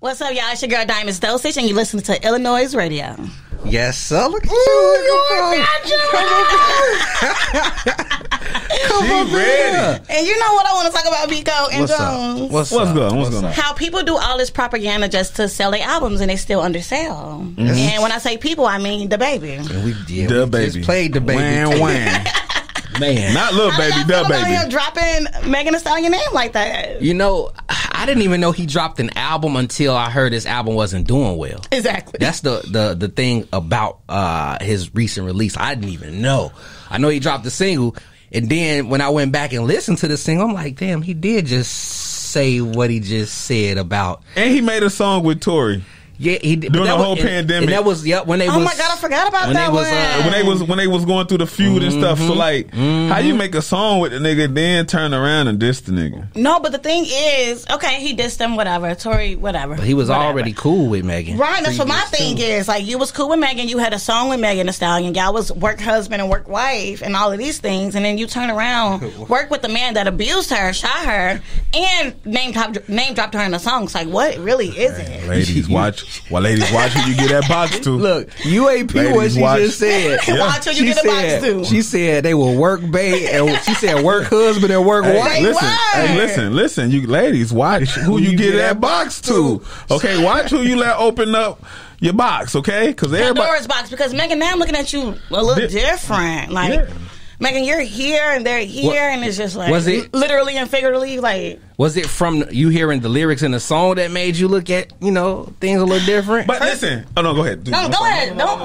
What's up, y'all? It's your girl, Diamond Stelsich, and you listen to Illinois Radio. Yes, sir. Look at Come on, ready. And you know what I want to talk about, Biko and Jones? What's going on? How people do all this propaganda just to sell their albums, and they still undersell. Mm-hmm. And when I say people, I mean DaBaby. And we just played DaBaby. Man, not little baby, DaBaby. Dropping Megan Thee Stallion name like that. You know, I didn't even know he dropped an album until I heard his album wasn't doing well. Exactly. That's the thing about his recent release. I didn't even know. I know he dropped a single, and then when I went back and listened to the single, I'm like, damn, he did just say what he just said about. And he made a song with Tory. Yeah, he did. During the whole pandemic. And that was, when they was. Oh my God, I forgot about that one. When they was going through the feud and stuff. So, how you make a song with the nigga, then turn around and diss the nigga? No, but the thing is, okay, he dissed him, whatever. Tory, whatever. But he was already cool with Megan. Right, that's what my thing is. Like, you was cool with Megan, you had a song with Megan Thee Stallion, y'all was work husband and work wife and all of these things, and then you turn around, work with the man that abused her, shot her, and name dropped her in the song. It's like, what really is it? Ladies, watch. Well, ladies, watch who you get that box to. Look, UAP, ladies, what she just said. Yeah. Watch who you get a box to. She said they will work bait, and she said work husband and work wife. Listen, you ladies, watch who you get that box to. Okay, watch who you let open up your box. Okay, because Pandora's box. Because Megan, now I'm looking at you a little different. Like Megan, you're here and they're here, and it's just like literally and figuratively, like. Was it from you hearing the lyrics in the song that made you look at, things a little different? But listen. Oh, no, go ahead. Dude, no, go ahead. No.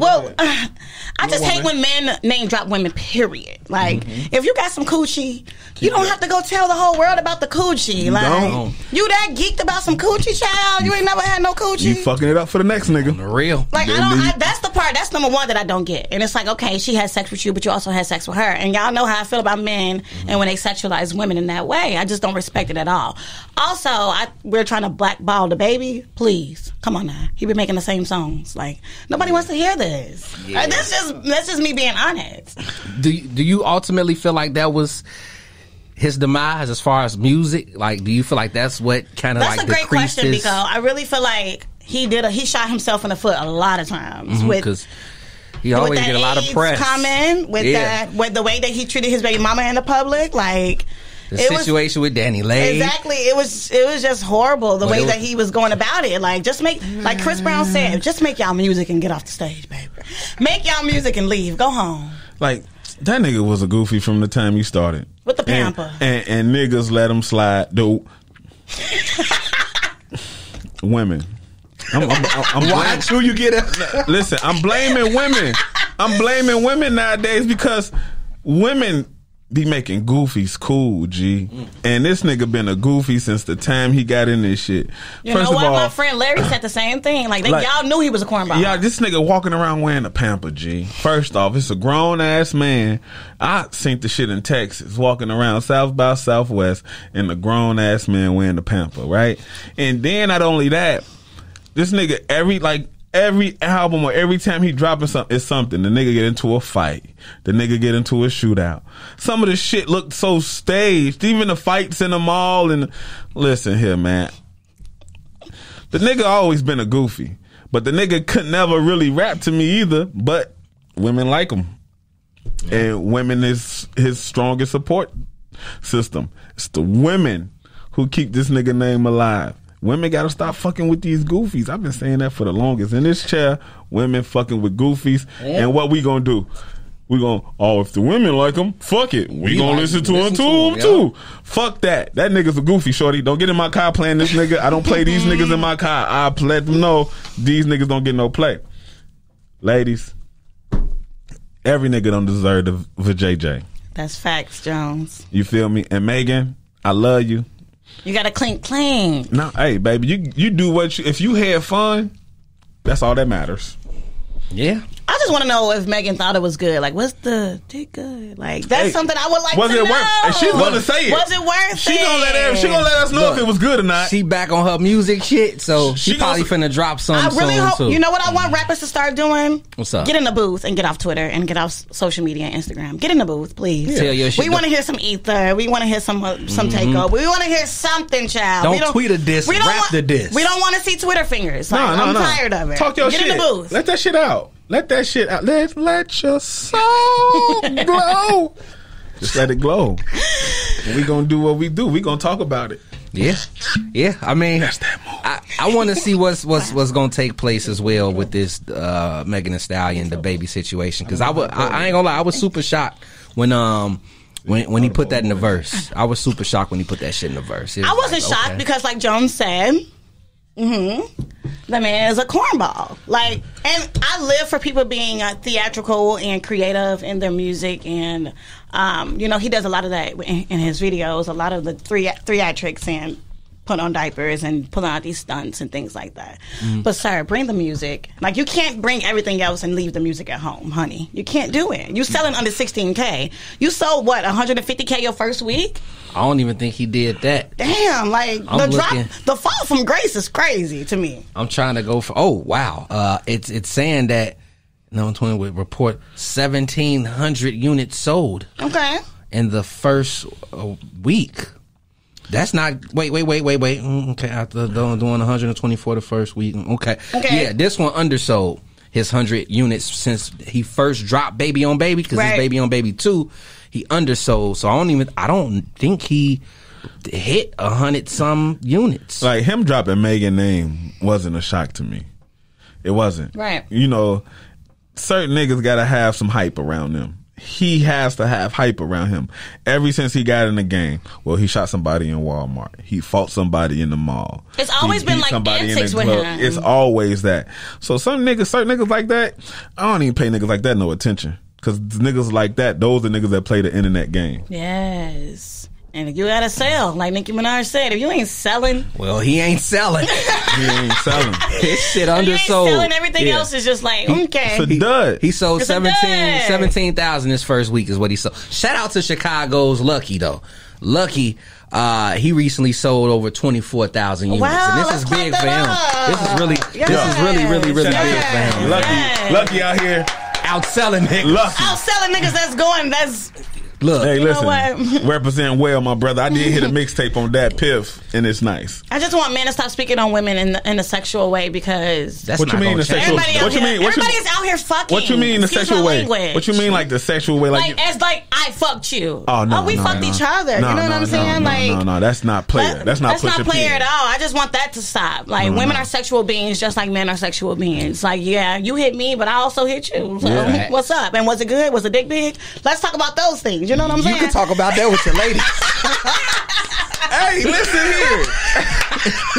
Well, I just hate when men name drop women, period. Like, if you got some coochie, you don't have to go tell the whole world about the coochie. Like, you that geeked about some coochie, child? You ain't never had no coochie? You fucking it up for the next nigga. On the real. Like, that's the part, that's number one that I don't get. And it's like, okay, she had sex with you, but you also had sex with her. And y'all know how I feel about men and when they sexualize women in that way. I just don't respected at all. Also, we're trying to blackball DaBaby. Please, come on now. He been making the same songs. Like nobody wants to hear this. Yeah. Like, that's just me being honest. Do you ultimately feel like that was his demise as far as music? Like, do you feel like that's what kind of like that's a great question, Biko. I really feel like he shot himself in the foot a lot of times with. He always get a lot of press. Comment with that, with the way that he treated his baby mama in the public, like. The situation with Danny Lane. Exactly. It was just horrible the way that he was going about it. Like like Chris Brown said, just make y'all music and get off the stage, baby. Make y'all music and leave. Go home. Like that nigga was a goofy from the time he started. With the pamper. And niggas let him slide. Dude. Women. I'm watch who you get at. Listen, I'm blaming women. I'm blaming women nowadays because women be making goofies cool, G. And this nigga been a goofy since the time he got in this shit. First of all, my friend Larry said the same thing. Like y'all knew he was a cornball. Yeah, this nigga walking around wearing a pamper, G. First off, it's a grown ass man. I seen the shit in Texas walking around South by Southwest and a grown ass man wearing a pamper, right? And then not only that, this nigga every album or every time he dropping something, it's something. The nigga get into a fight. The nigga get into a shootout. Some of the shit looked so staged. Even the fights in the mall. And listen here, man. The nigga always been a goofy, but the nigga could never really rap to me either. But women like him, and women is his strongest support system. It's the women who keep this nigga name alive. Women gotta stop fucking with these goofies. I've been saying that for the longest. In this chair, women fucking with goofies. Yeah. And what we gonna do? We gonna, if the women like them, fuck it. We gonna listen to them too. Fuck that. That nigga's a goofy, shorty. Don't get in my car playing this nigga. I don't play these niggas in my car. I let them know these niggas don't get no play. Ladies, every nigga don't deserve the JJ. That's facts, Jones. You feel me? And Megan, I love you. You gotta clean. No, hey, baby, you do if you had fun, that's all that matters. Yeah. I just want to know if Megan thought it was good. Like, what's the dick good? Like, that's something I would like to know. Was it worth it? And she's going to say it. Was it worth it? She going to let us know if it was good or not. She back on her music shit, so she probably finna drop some soon, too. I really hope, you know what I want rappers to start doing? What's up? Get in the booth and get off Twitter and get off social media and Instagram. Get in the booth, please. Yeah. Tell your shit. We want to hear some ether. We want to hear some takeover. We want to hear something, child. Don't tweet a diss. Rap the diss. We don't want to see Twitter fingers. Like, I'm tired of it. Talk your shit. Get in the booth. Let that shit out. Let that shit out. Let your soul glow. Just let it glow. And we gonna do what we do. We gonna talk about it. Yeah, yeah. I mean, that's that move. I want to see what's gonna take place as well with this Megan Thee Stallion, the baby situation. Because I ain't gonna lie, I was super shocked when he put that in the verse. I was super shocked when he put that shit in the verse. I wasn't shocked because, like Jones said, the man is a cornball. Like, and I live for people being theatrical and creative in their music, and you know, he does a lot of that in his videos. A lot of the theatrics and put on diapers and pulling out these stunts and things like that. But sir, bring the music. Like, you can't bring everything else and leave the music at home, honey. You can't do it. You selling under 16K. You sold what, 150K your first week? I don't even think he did that. Damn, like the fall from grace is crazy to me. I'm trying to go for it's saying that number 20 would report 1,700 units sold. Okay. In the first week. That's not. Wait. Okay, after doing 124 the first week. Okay. Yeah, this one undersold his 100 units since he first dropped Baby on Baby, because it's Baby on Baby 2. He undersold, so I don't think he hit 100-some units. Like, him dropping Megan's name wasn't a shock to me. It wasn't. Right. You know, certain niggas gotta have some hype around them. He has to have hype around him. Ever since he got in the game, well, he shot somebody in Walmart. He fought somebody in the mall. It's always been like antics with him. It's always that. So certain niggas like that, I don't even pay niggas like that no attention. Because niggas like that, those are niggas that play the internet game. Yes. And if you gotta sell, like Nicki Minaj said, if you ain't selling. Well, he ain't selling. He ain't selling. His shit undersold. He ain't selling. Everything else is just like, okay. It's a dud. He sold 17,000 his first week is what he sold. Shout out to Chicago's Lucky, though. Lucky, he recently sold over 24,000 units. Wow, and this is big for him. This is really, really big for him. Lucky out here. Outselling niggas. Lucky. Outselling niggas that's going, that's... Look, hey, listen, represent well, my brother. I did hit a mixtape on that piff, and it's nice. I just want men to stop speaking on women in a sexual way, because that's what you mean. The sexual. What you mean? Everybody's out here fucking. What you mean the sexual way? What you mean, like the sexual way? Like as like I fucked you. Oh no, we fucked each other. You know what I'm saying? Like no, that's not player. That's not player at all. I just want that to stop. Like women are sexual beings, just like men are sexual beings. Like yeah, you hit me, but I also hit you. So what's up? And was it good? Was the dick big? Let's talk about those things. You know what I'm saying? You can talk about that with your ladies. Hey, listen here.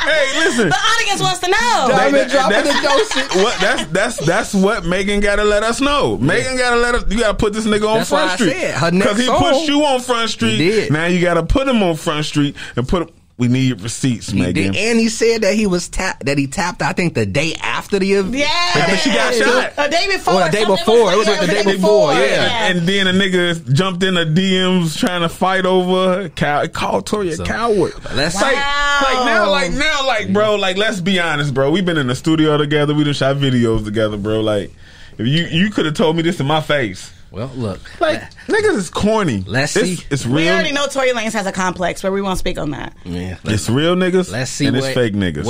Hey, listen. The audience wants to know. Diamond dropping the dough. That's what Megan gotta let us know. Megan gotta let us. You gotta put this nigga on Front Street. Because he pushed you on Front Street. Now you gotta put him on Front Street and put him. We need receipts, Megan. And he said that he was tapped. I think the day after the event. Yeah, but she got shot. A day before. Or a day before. It was like the day before. Yeah. And then a nigga jumped in the DMs trying to fight over. Called Tory a coward. That's like, bro. Like, let's be honest, bro. We've been in the studio together. We done shot videos together, bro. Like, if you could have told me this in my face. Well, look. Like, niggas is corny. Let's see. It's real. We already know Tory Lanez has a complex, but we won't speak on that. Yeah, it's real niggas. Let's see and it's fake niggas.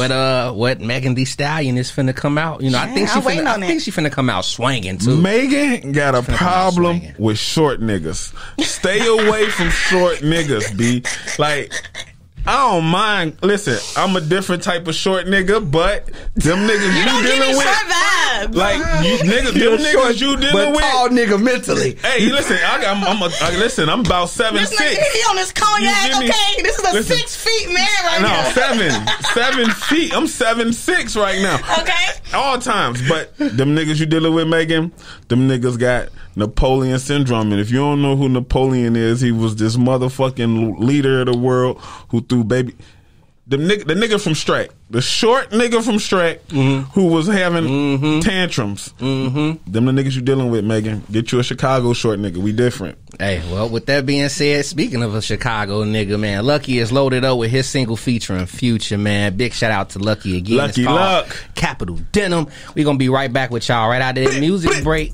What Megan Thee Stallion is finna come out. You know, I think she finna come out swinging, too. Megan got a problem with short niggas. Stay away from short niggas, B. Like... I don't mind. Listen, I'm a different type of short nigga, but them niggas you dealing with, vibe. Like you niggas, them niggas you dealing with, tall nigga mentally. Hey, listen, I'm about 7'6". He on his cognac, okay? This is a 6 feet man right now. No, 7 feet. I'm 7'6" right now. Okay, all times. But them niggas you dealing with, Megan, them niggas got Napoleon syndrome. And if you don't know who Napoleon is, he was this motherfucking leader of the world who through baby The nigga from Shrek, the short nigga from Shrek, who was having tantrums. Them the niggas you dealing with, Megan. Get you a Chicago short nigga. We different. Hey, well, with that being said, speaking of a Chicago nigga, man, Lucky is loaded up with his single featuring Future, man. Big shout out to Lucky again. Lucky Luck. Capital Denim. We gonna be right back with y'all right out of this music break.